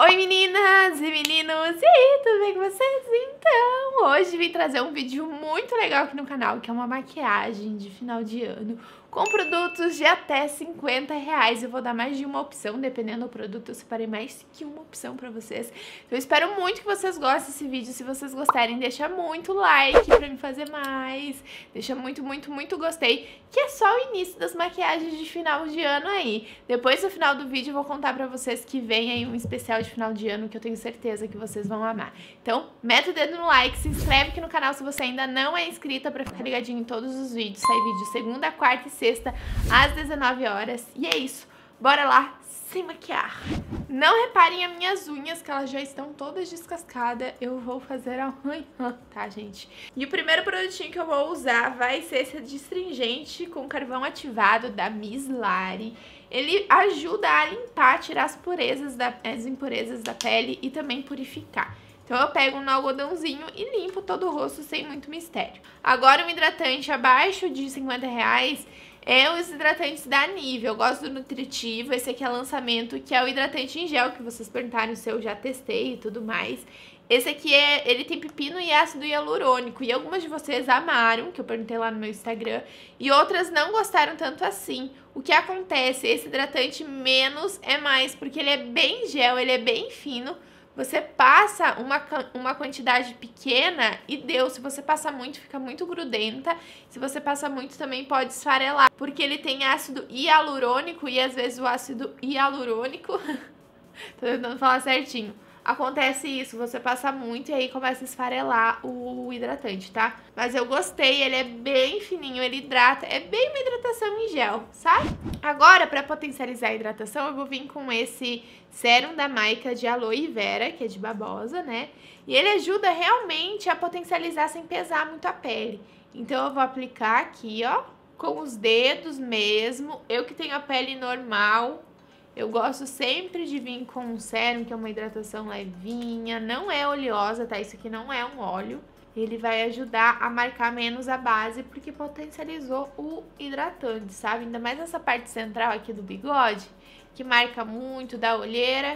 Oi meninas e meninos, e aí, tudo bem com vocês? Então, hoje vim trazer um vídeo muito legal aqui no canal, que é uma maquiagem de final de ano com produtos de até 50 reais. Eu vou dar mais de uma opção, dependendo do produto, eu separei mais que uma opção pra vocês. Eu espero muito que vocês gostem desse vídeo. Se vocês gostarem, deixa muito like pra me fazer mais. Deixa muito, muito, muito gostei, que é só o início das maquiagens de final de ano aí. Depois do final do vídeo eu vou contar pra vocês que vem aí um especial de final de ano que eu tenho certeza que vocês vão amar. Então, mete o dedo no like, se inscreve aqui no canal se você ainda não é inscrita pra ficar ligadinho em todos os vídeos. Sai vídeo segunda, quarta e sexta às 19 horas. E é isso, bora lá sem maquiar. Não reparem as minhas unhas, que elas já estão todas descascadas. Eu vou fazer amanhã, tá, gente? E o primeiro produtinho que eu vou usar vai ser esse destringente com carvão ativado da Miss Lari. Ele ajuda a limpar, tirar as impurezas da pele e também purificar. Então eu pego no algodãozinho e limpo todo o rosto sem muito mistério. Agora um hidratante abaixo de 50 reais... é os hidratantes da Nivea. Eu gosto do nutritivo, esse aqui é lançamento, que é o hidratante em gel, que vocês perguntaram se eu já testei e tudo mais. Esse aqui, ele tem pepino e ácido hialurônico, e algumas de vocês amaram, que eu perguntei lá no meu Instagram, e outras não gostaram tanto assim. O que acontece? Esse hidratante menos é mais, porque ele é bem gel, ele é bem fino. Você passa uma quantidade pequena e deu. Se você passa muito, fica muito grudenta. Se você passa muito, também pode esfarelar, porque ele tem ácido hialurônico e às vezes o ácido hialurônico... Tô tentando falar certinho. Acontece isso, você passa muito e aí começa a esfarelar o hidratante, tá? Mas eu gostei, ele é bem fininho, ele hidrata, é bem uma hidratação em gel, sabe? Agora, pra potencializar a hidratação, eu vou vir com esse sérum da Maica de aloe vera, que é de babosa, né? E ele ajuda realmente a potencializar sem pesar muito a pele. Então eu vou aplicar aqui, ó, com os dedos mesmo. Eu que tenho a pele normal... eu gosto sempre de vir com um sérum, que é uma hidratação levinha, não é oleosa, tá? Isso aqui não é um óleo. Ele vai ajudar a marcar menos a base, porque potencializou o hidratante, sabe? Ainda mais nessa parte central aqui do bigode, que marca muito, da olheira.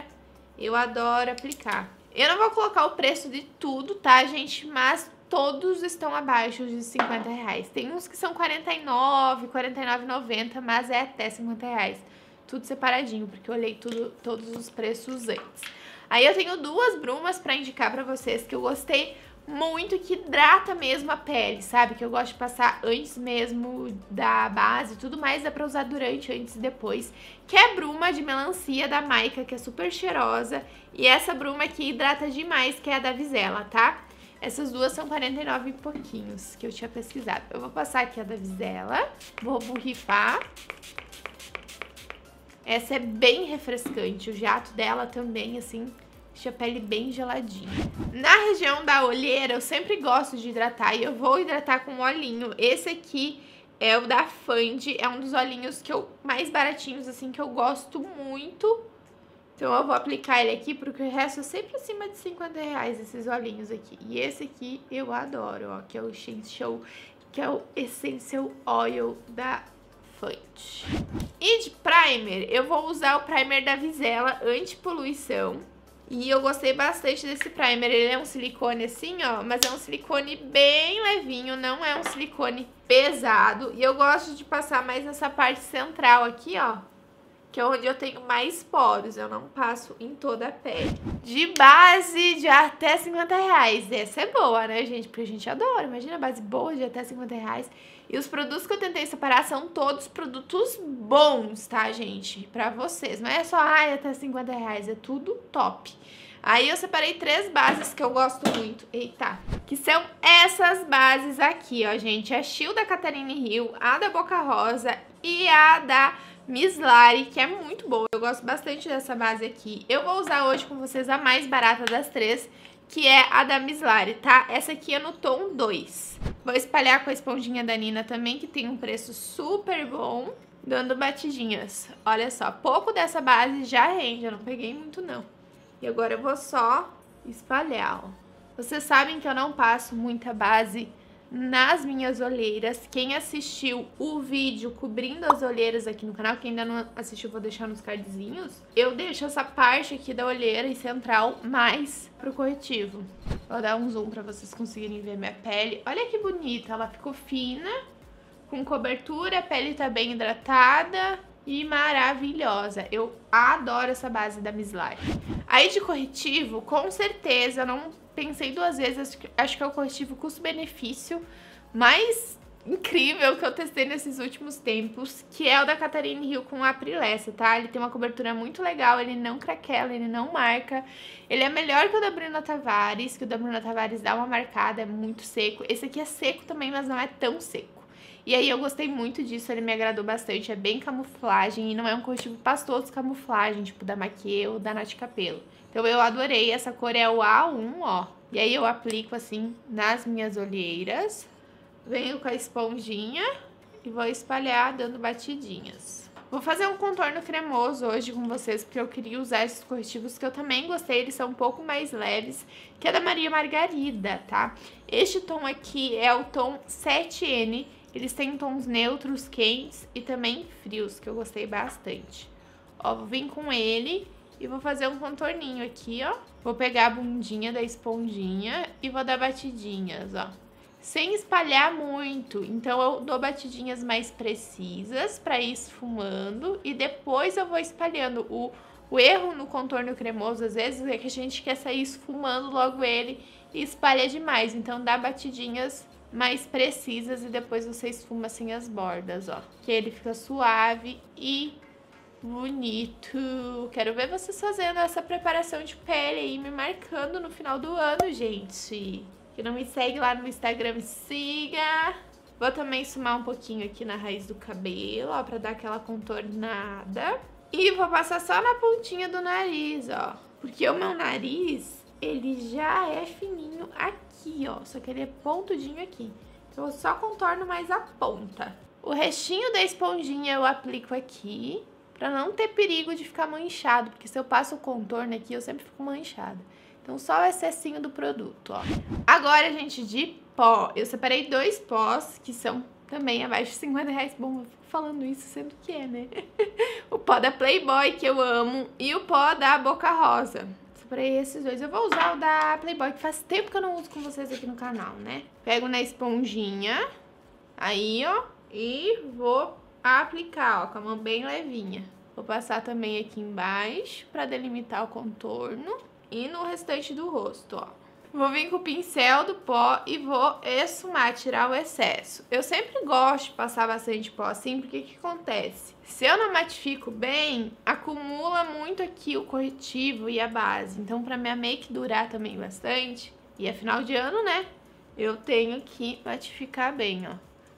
Eu adoro aplicar. Eu não vou colocar o preço de tudo, tá, gente? Mas... todos estão abaixo de 50 reais. Tem uns que são 49, 49,90, mas é até 50 reais. Tudo separadinho, porque eu olhei todos os preços antes. Aí eu tenho duas brumas pra indicar pra vocês que eu gostei muito, que hidrata mesmo a pele, sabe? Que eu gosto de passar antes mesmo da base, tudo mais dá pra usar durante, antes e depois. Que é a bruma de melancia da Maica, que é super cheirosa. E essa bruma aqui hidrata demais, que é a da Vizzela, tá? Essas duas são 49 e pouquinhos, que eu tinha pesquisado. Eu vou passar aqui a da Vizzela, vou borrifar. Essa é bem refrescante, o jato dela também, assim, deixa a pele bem geladinha. Na região da olheira, eu sempre gosto de hidratar e eu vou hidratar com um olhinho. Esse aqui é o da Fandy, é um dos olhinhos que eu, mais baratinhos, assim, que eu gosto muito. Então eu vou aplicar ele aqui, porque o resto é sempre acima de 50 reais, esses olhinhos aqui. E esse aqui eu adoro, ó, que é o Shine Show, que é o Essential Oil da Fanty. E de primer, eu vou usar o primer da Vizzela, antipoluição. E eu gostei bastante desse primer, ele é um silicone assim, ó, mas é um silicone bem levinho, não é um silicone pesado. E eu gosto de passar mais nessa parte central aqui, ó, que é onde eu tenho mais poros, eu não passo em toda a pele. De base de até 50 reais, essa é boa, né, gente? Porque a gente adora, imagina, base boa de até 50 reais. E os produtos que eu tentei separar são todos produtos bons, tá, gente? Pra vocês, não é só, ai, até 50 reais, é tudo top. Aí eu separei três bases que eu gosto muito, eita, que são essas bases aqui, ó, gente. A Shield da Catarina Rio, a da Boca Rosa e a da... Miss Lari, que é muito boa, eu gosto bastante dessa base aqui. Eu vou usar hoje com vocês a mais barata das três, que é a da Miss Lari, tá? Essa aqui é no tom 2. Vou espalhar com a esponjinha da Nina também, que tem um preço super bom, dando batidinhas. Olha só, pouco dessa base já rende, eu não peguei muito não. E agora eu vou só espalhar, ó. Vocês sabem que eu não passo muita base nas minhas olheiras. Quem assistiu o vídeo cobrindo as olheiras aqui no canal, quem ainda não assistiu, vou deixar nos cardzinhos. Eu deixo essa parte aqui da olheira e central mais pro corretivo. Vou dar um zoom pra vocês conseguirem ver minha pele. Olha que bonita, ela ficou fina, com cobertura, a pele tá bem hidratada e maravilhosa. Eu adoro essa base da Miss Lari. Aí de corretivo, com certeza, não pensei duas vezes, acho que é o corretivo custo-benefício mais incrível que eu testei nesses últimos tempos, que é o da Catharine Hill com a Prilessa, tá? Ele tem uma cobertura muito legal, ele não craquela, ele não marca. Ele é melhor que o da Bruna Tavares, que o da Bruna Tavares dá uma marcada, é muito seco. Esse aqui é seco também, mas não é tão seco. E aí eu gostei muito disso, ele me agradou bastante, é bem camuflagem e não é um corretivo pastoso camuflagem, tipo da Maquê ou da Nath Capelo. Então eu adorei, essa cor é o A1, ó. E aí eu aplico assim nas minhas olheiras, venho com a esponjinha e vou espalhar dando batidinhas. Vou fazer um contorno cremoso hoje com vocês, porque eu queria usar esses corretivos que eu também gostei, eles são um pouco mais leves, que é da Maria Margarida, tá? Este tom aqui é o tom 7N, eles têm tons neutros, quentes e também frios, que eu gostei bastante. Ó, vou vir com ele e vou fazer um contorninho aqui, ó. Vou pegar a bundinha da esponjinha e vou dar batidinhas, ó. Sem espalhar muito, então eu dou batidinhas mais precisas pra ir esfumando e depois eu vou espalhando. O erro no contorno cremoso, às vezes, é que a gente quer sair esfumando logo ele e espalha demais. Então dá batidinhas mais precisas e depois você esfuma assim as bordas, ó. Que ele fica suave e bonito. Quero ver vocês fazendo essa preparação de pele aí, me marcando no final do ano, gente. Que não me segue lá no Instagram, me siga. Vou também esfumar um pouquinho aqui na raiz do cabelo, ó, pra dar aquela contornada. E vou passar só na pontinha do nariz, ó. Porque o meu nariz, ele já é fininho aqui, ó. Só que ele é pontudinho aqui. Então eu só contorno mais a ponta. O restinho da esponjinha eu aplico aqui, pra não ter perigo de ficar manchado. Porque se eu passo o contorno aqui, eu sempre fico manchada. Então, só o excessinho do produto, ó. Agora, gente, de pó. Eu separei dois pós, que são também abaixo de 50 reais. Bom, eu fico falando isso sendo que é, né? O pó da Playboy, que eu amo, e o pó da Boca Rosa. Separei esses dois. Eu vou usar o da Playboy, que faz tempo que eu não uso com vocês aqui no canal, né? Pego na esponjinha, aí, ó, e vou aplicar, ó, com a mão bem levinha. Vou passar também aqui embaixo pra delimitar o contorno. E no restante do rosto, ó. Vou vir com o pincel do pó e vou esfumar, tirar o excesso. Eu sempre gosto de passar bastante pó assim, porque o que acontece? Se eu não matifico bem, acumula muito aqui o corretivo e a base. Então, pra minha make durar também bastante, e é final de ano, né? Eu tenho que matificar bem, ó.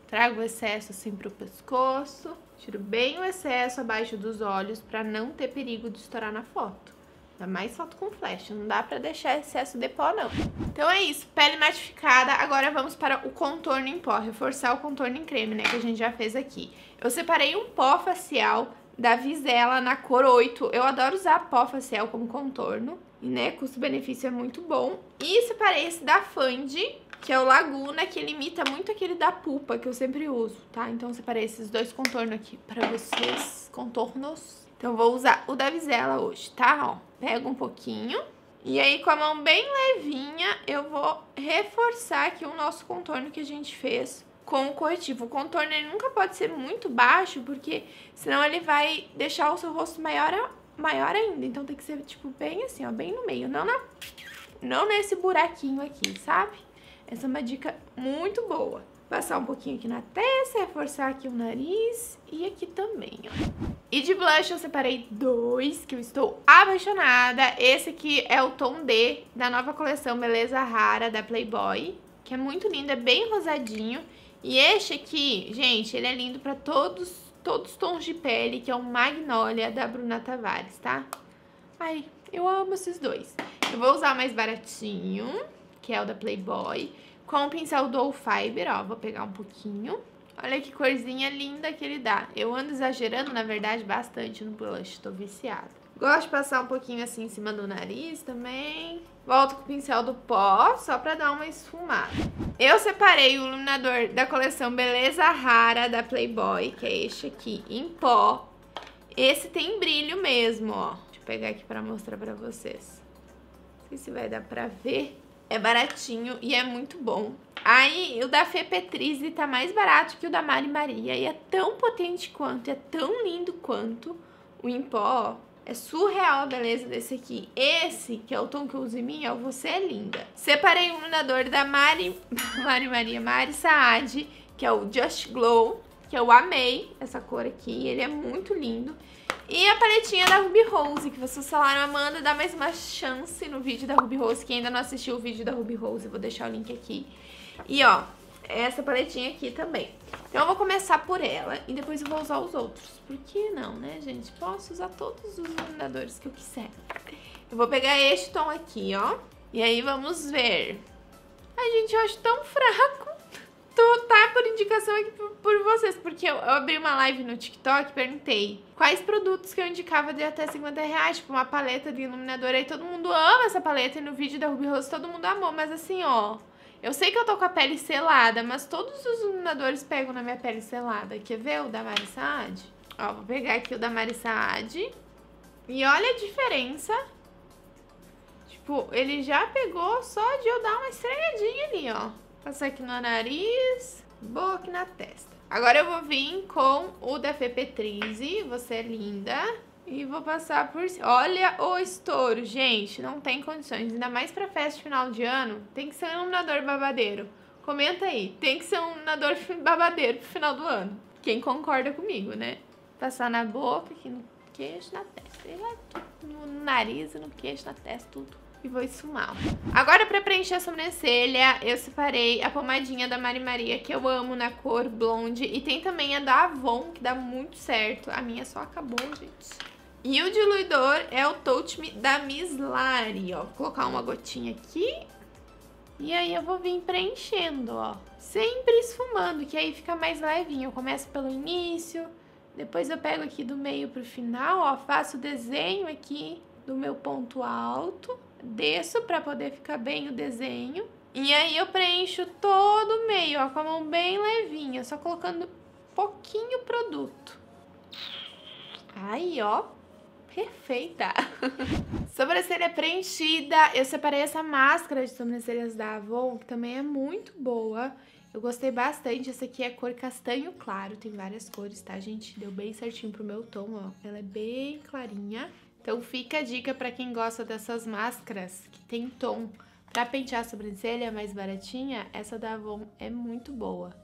Trago o excesso assim pro pescoço, tiro bem o excesso abaixo dos olhos pra não ter perigo de estourar na foto. Ainda mais foto com flash, não dá pra deixar excesso de pó, não. Então é isso, pele matificada, agora vamos para o contorno em pó, reforçar o contorno em creme, né, que a gente já fez aqui. Eu separei um pó facial da Vizzela na cor 8, eu adoro usar pó facial como contorno, né, custo-benefício é muito bom. E separei esse da Fandy, que é o Laguna, que limita muito aquele da Pupa, que eu sempre uso, tá? Então eu separei esses dois contornos aqui pra vocês, contornos. Então, vou usar o da Vizzela hoje, tá? Ó, pega um pouquinho. E aí, com a mão bem levinha, eu vou reforçar aqui o nosso contorno que a gente fez com o corretivo. O contorno, ele nunca pode ser muito baixo, porque senão ele vai deixar o seu rosto maior ainda. Então, tem que ser, tipo, bem assim, ó, bem no meio. Não nesse buraquinho aqui, sabe? Essa é uma dica muito boa. Passar um pouquinho aqui na testa, reforçar aqui o nariz e aqui também, ó. E de blush eu separei dois, que eu estou apaixonada. Esse aqui é o tom D, da nova coleção Beleza Rara, da Playboy, que é muito lindo, é bem rosadinho. E este aqui, gente, ele é lindo pra todos os tons de pele, que é o Magnolia, da Bruna Tavares, tá? Ai, eu amo esses dois. Eu vou usar o mais baratinho, que é o da Playboy, com o pincel Dual Fiber, ó, vou pegar um pouquinho. Olha que corzinha linda que ele dá. Eu ando exagerando, na verdade, bastante no blush, tô viciada. Gosto de passar um pouquinho assim em cima do nariz também. Volto com o pincel do pó, só pra dar uma esfumada. Eu separei o iluminador da coleção Beleza Rara da Playboy, que é este aqui, em pó. Esse tem brilho mesmo, ó. Deixa eu pegar aqui pra mostrar pra vocês. Não sei se vai dar pra ver. É baratinho e é muito bom. Aí, o da Fê Petrizi tá mais barato que o da Mari Maria. E é tão potente quanto, é tão lindo quanto o em pó, ó. É surreal a beleza desse aqui. Esse, que é o tom que eu uso em mim, é o Você é Linda. Separei um iluminador da Mari Saad, que é o Just Glow, que eu amei essa cor aqui. Ele é muito lindo. E a paletinha da Ruby Rose, que vocês falaram, Amanda, dá mais uma chance no vídeo da Ruby Rose. Quem ainda não assistiu o vídeo da Ruby Rose, eu vou deixar o link aqui. E ó, essa paletinha aqui também. Então eu vou começar por ela e depois eu vou usar os outros. Por que não, né, gente? Posso usar todos os iluminadores que eu quiser. Eu vou pegar este tom aqui, ó. E aí vamos ver. Ai, gente, eu acho tão fraco. Tá por indicação aqui por vocês. Porque eu abri uma live no TikTok e perguntei quais produtos que eu indicava de até 50 reais. Tipo, uma paleta de iluminador. Aí todo mundo ama essa paleta e no vídeo da Ruby Rose todo mundo amou. Mas assim, ó... Eu sei que eu tô com a pele selada, mas todos os iluminadores pegam na minha pele selada. Quer ver o da Mari Saad? Ó, vou pegar aqui o da Mari Saad. E olha a diferença. Tipo, ele já pegou só de eu dar uma estranhadinha ali, ó. Passar aqui no nariz, boca e na testa. Agora eu vou vir com o da Fê Petrizi, Você é Linda. E vou passar por... Olha o estouro, gente. Não tem condições. Ainda mais pra festa de final de ano. Tem que ser um iluminador babadeiro. Comenta aí. Tem que ser um iluminador babadeiro pro final do ano. Quem concorda comigo, né? Passar na boca, aqui no queixo, na testa. No nariz, no queixo, na testa, tudo. E vou esfumar. Agora pra preencher a sobrancelha, eu separei a pomadinha da Mari Maria, que eu amo, na cor blonde. E tem também a da Avon, que dá muito certo. A minha só acabou, gente. E o diluidor é o Touch Me da Miss Lari, ó. Vou colocar uma gotinha aqui. E aí eu vou vir preenchendo, ó. Sempre esfumando, que aí fica mais levinho. Eu começo pelo início, depois eu pego aqui do meio pro final, ó. Faço o desenho aqui do meu ponto alto. Desço pra poder ficar bem o desenho. E aí eu preencho todo o meio, ó. Com a mão bem levinha, só colocando pouquinho produto. Aí, ó. Perfeita! Sobrancelha preenchida, eu separei essa máscara de sobrancelhas da Avon, que também é muito boa. Eu gostei bastante, essa aqui é cor castanho claro, tem várias cores, tá, gente? Deu bem certinho pro meu tom, ó, ela é bem clarinha. Então fica a dica pra quem gosta dessas máscaras, que tem tom. Pra pentear a sobrancelha mais baratinha, essa da Avon é muito boa.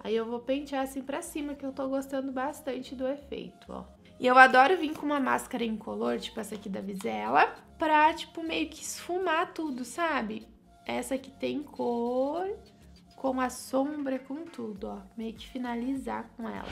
Aí eu vou pentear assim pra cima, que eu tô gostando bastante do efeito, ó. E eu adoro vir com uma máscara incolor, tipo essa aqui da Vizzela, pra, tipo, meio que esfumar tudo, sabe? Essa aqui tem cor, com a sombra, com tudo, ó. Meio que finalizar com ela.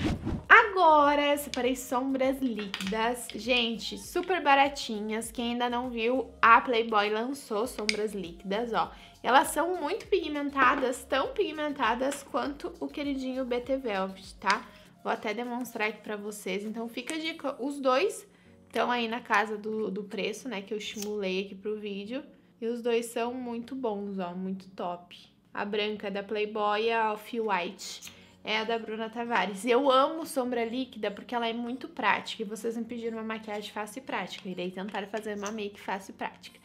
Agora, separei sombras líquidas. Gente, super baratinhas. Quem ainda não viu, a Playboy lançou sombras líquidas, ó. Elas são muito pigmentadas, tão pigmentadas quanto o queridinho BT Velvet, tá? Vou até demonstrar aqui pra vocês, então fica a dica, os dois estão aí na casa do preço, né, que eu estimulei aqui pro vídeo. E os dois são muito bons, ó, muito top. A branca é da Playboy e a Off-White é a da Bruna Tavares. Eu amo sombra líquida porque ela é muito prática e vocês me pediram uma maquiagem fácil e prática. Irei tentar fazer uma make fácil e prática.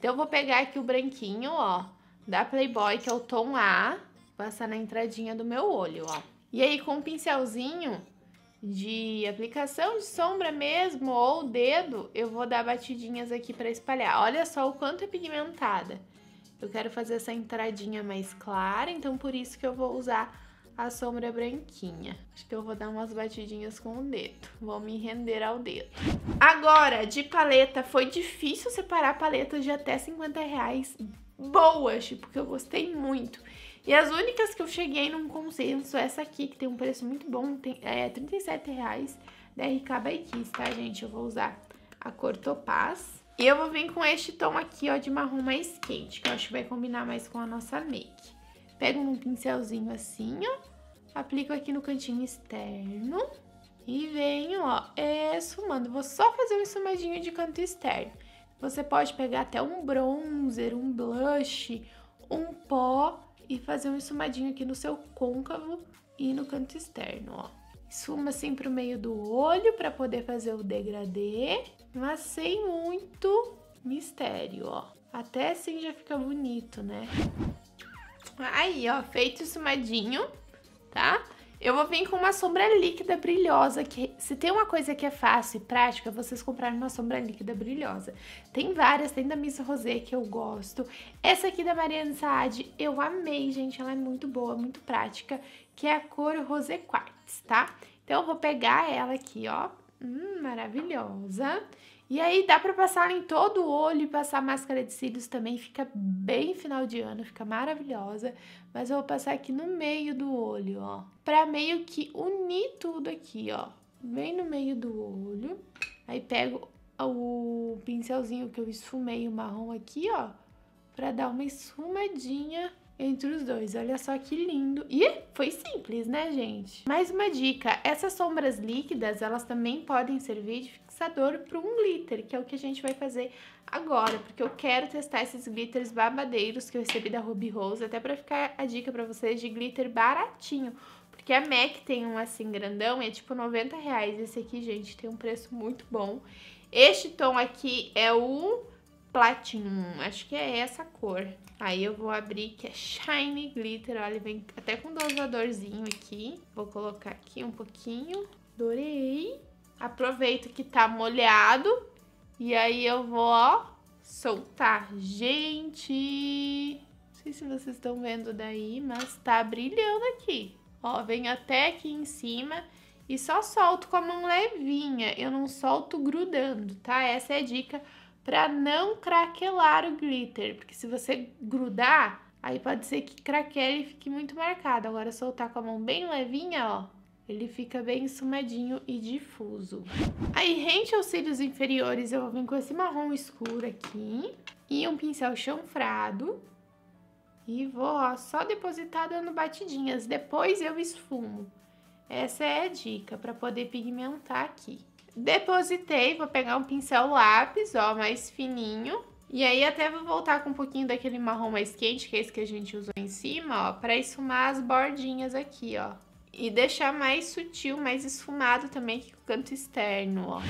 Então eu vou pegar aqui o branquinho, ó, da Playboy, que é o tom A, passar na entradinha do meu olho, ó. E aí, com um pincelzinho de aplicação de sombra mesmo, ou o dedo, eu vou dar batidinhas aqui pra espalhar. Olha só o quanto é pigmentada. Eu quero fazer essa entradinha mais clara, então por isso que eu vou usar a sombra branquinha. Acho que eu vou dar umas batidinhas com o dedo. Vou me render ao dedo. Agora, de paleta, foi difícil separar paletas de até 50 reais boas, tipo, porque eu gostei muito. E as únicas que eu cheguei num consenso é essa aqui, que tem um preço muito bom, tem, é R$37,00 da RK by Kiss, tá, gente? Eu vou usar a cor Topaz. E eu vou vir com este tom aqui, ó, de marrom mais quente, que eu acho que vai combinar mais com a nossa make. Pego um pincelzinho assim, ó, aplico aqui no cantinho externo, E venho, ó, esfumando. Vou só fazer um esfumadinho de canto externo. Você pode pegar até um bronzer, um blush, um pó e fazer um esfumadinho aqui no seu côncavo e no canto externo, ó. Esfuma assim pro meio do olho pra poder fazer o degradê, mas sem muito mistério, ó. Até assim já fica bonito, né? Aí, ó, feito o esfumadinho, tá? Eu vou vir com uma sombra líquida brilhosa, que se tem uma coisa que é fácil e prática, vocês comprarem uma sombra líquida brilhosa. Tem várias, tem da Miss Rosé que eu gosto. Essa aqui da Mariana Saad, eu amei, gente, ela é muito boa, muito prática, que é a cor Rosé Quartz, tá? Então eu vou pegar ela aqui, ó, maravilhosa. E aí dá pra passar em todo o olho e passar máscara de cílios também, fica bem final de ano, fica maravilhosa. Mas eu vou passar aqui no meio do olho, ó, pra meio que unir tudo aqui, ó, bem no meio do olho. Aí pego o pincelzinho que eu esfumei, o marrom aqui, ó, pra dar uma esfumadinha entre os dois. Olha só que lindo. E foi simples, né, gente? Mais uma dica, essas sombras líquidas, elas também podem servir de fixador para um glitter, que é o que a gente vai fazer agora, porque eu quero testar esses glitters babadeiros que eu recebi da Ruby Rose, até para ficar a dica para vocês de glitter baratinho, porque a MAC tem um assim grandão e é tipo R$90. Esse aqui, gente, tem um preço muito bom. Este tom aqui é o Platinum, acho que é essa cor. Aí eu vou abrir, que é Shine Glitter, olha, vem até com um dosadorzinho aqui. Vou colocar aqui um pouquinho, adorei. Aproveito que tá molhado e aí eu vou, ó, soltar. Gente, não sei se vocês estão vendo daí, mas tá brilhando aqui. Ó, vem até aqui em cima. E só solto com a mão levinha, eu não solto grudando, tá? Essa é a dica, pra não craquelar o glitter, porque se você grudar, aí pode ser que craquele e fique muito marcado. Agora, soltar com a mão bem levinha, ó, ele fica bem esfumadinho e difuso. Aí, rente aos cílios inferiores, eu vou vir com esse marrom escuro aqui e um pincel chanfrado e vou, ó, só depositar dando batidinhas, depois eu esfumo. Essa é a dica, pra poder pigmentar aqui. Depositei, vou pegar um pincel lápis, ó, mais fininho. E aí até vou voltar com um pouquinho daquele marrom mais quente, que é esse que a gente usou em cima, ó, pra esfumar as bordinhas aqui, ó. E deixar mais sutil, mais esfumado também aqui com o canto externo, ó.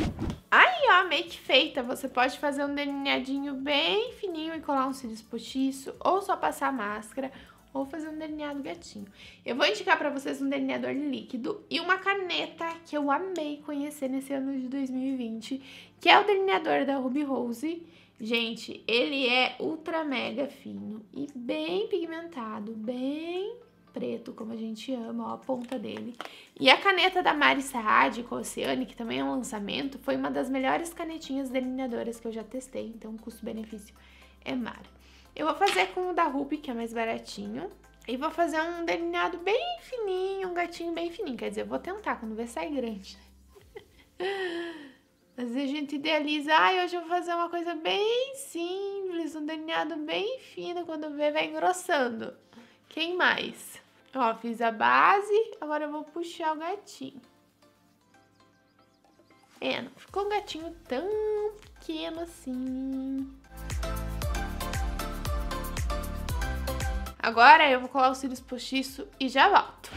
Aí, ó, make feita. Você pode fazer um delineadinho bem fininho e colar um cílios postiço, ou só passar máscara, ou fazer um delineado gatinho. Eu vou indicar pra vocês um delineador líquido e uma caneta que eu amei conhecer nesse ano de 2020, que é o delineador da Ruby Rose. Gente, ele é ultra mega fino e bem pigmentado, bem preto, como a gente ama, ó, a ponta dele. E a caneta da Mari Saad, com Oceane, que também é um lançamento, foi uma das melhores canetinhas delineadoras que eu já testei, então o custo-benefício é mara. Eu vou fazer com o da Ruby, que é mais baratinho, e vou fazer um delineado bem fininho, um gatinho bem fininho. Quer dizer, eu vou tentar, quando ver sai grande. Às vezes a gente idealiza, ai, hoje eu vou fazer uma coisa bem simples, um delineado bem fino, quando vê vai engrossando. Quem mais? Ó, fiz a base, agora eu vou puxar o gatinho. É, não ficou um gatinho tão pequeno assim. Agora eu vou colar os cílios postiço e já volto.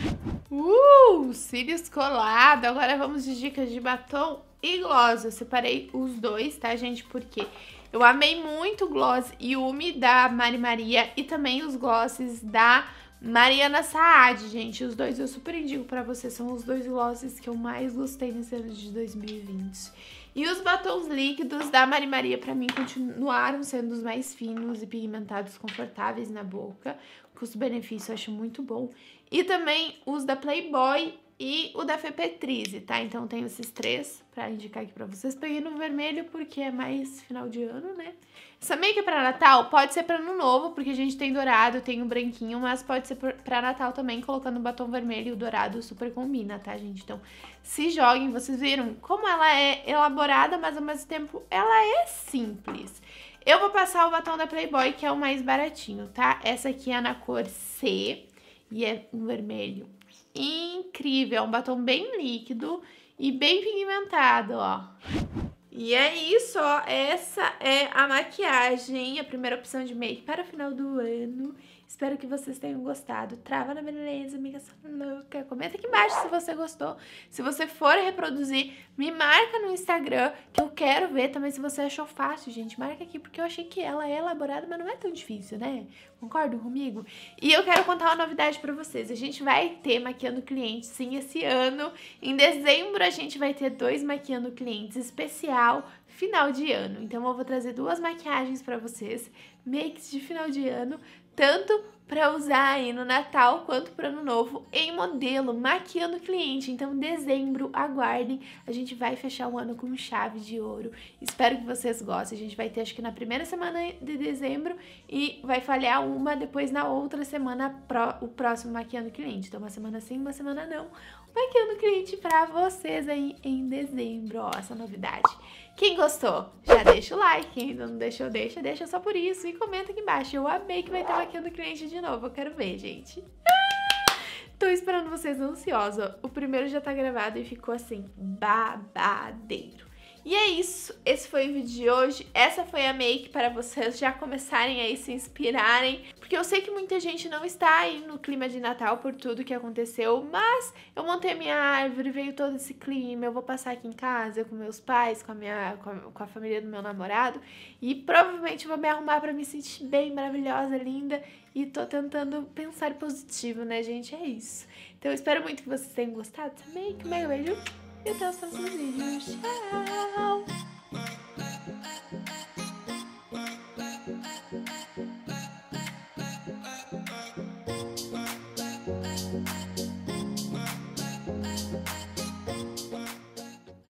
Cílios colado! Agora vamos de dicas de batom e gloss. Eu separei os dois, tá, gente? Porque eu amei muito o gloss Yumi da Mari Maria e também os glosses da Mariana Saad, gente. Os dois eu super indico pra vocês, são os dois glosses que eu mais gostei nesse ano de 2020. E os batons líquidos da Mari Maria, pra mim, continuaram sendo os mais finos e pigmentados, confortáveis na boca. Custo-benefício eu acho muito bom. E também os da Playboy e o da Fê Petrizi, tá? Então tenho esses três pra indicar aqui pra vocês. Peguei no vermelho porque é mais final de ano, né? Essa make é pra Natal, pode ser pra Ano Novo, porque a gente tem dourado, tem um branquinho, mas pode ser pra Natal também, colocando o batom vermelho e o dourado super combina, tá, gente? Então se joguem, vocês viram como ela é elaborada, mas ao mesmo tempo ela é simples. Eu vou passar o batom da Playboy, que é o mais baratinho, tá? Essa aqui é na cor C e é um vermelho incrível, é um batom bem líquido e bem pigmentado, ó. E é isso, ó, essa é a maquiagem, a primeira opção de make para o final do ano. Espero que vocês tenham gostado. Trava na beleza, amiga só louca. Comenta aqui embaixo se você gostou. Se você for reproduzir, me marca no Instagram, que eu quero ver também se você achou fácil, gente. Marca aqui, porque eu achei que ela é elaborada, mas não é tão difícil, né? Concordam comigo? E eu quero contar uma novidade pra vocês. A gente vai ter Maquiando Clientes, sim, esse ano. Em dezembro, a gente vai ter 2 Maquiando Clientes especial final de ano. Então, eu vou trazer 2 maquiagens pra vocês, makes de final de ano, tanto pra usar aí no Natal quanto pro Ano Novo, em modelo, maquiando cliente. Então, dezembro, aguardem. A gente vai fechar o ano com chave de ouro. Espero que vocês gostem. A gente vai ter, acho que na primeira semana de dezembro, e vai falhar uma, depois na outra semana o próximo maquiando cliente. Então, uma semana sim, uma semana não. Maquiando cliente pra vocês aí em dezembro, ó, essa novidade. Quem gostou, já deixa o like. Quem ainda não deixou, deixa só por isso. E comenta aqui embaixo. Eu amei que vai ter maquiando cliente de novo, eu quero ver, gente. Tô esperando vocês ansiosa. O primeiro já tá gravado e ficou assim, babadeiro. E é isso, esse foi o vídeo de hoje. Essa foi a make para vocês já começarem aí, se inspirarem. Porque eu sei que muita gente não está aí no clima de Natal por tudo que aconteceu, mas eu montei a minha árvore, veio todo esse clima, eu vou passar aqui em casa com meus pais, com a família do meu namorado, e provavelmente vou me arrumar para me sentir bem, maravilhosa, linda, e tô tentando pensar positivo, né, gente? É isso. Então eu espero muito que vocês tenham gostado dessa make, meu beijo, e até os próximos vídeos. Tchau!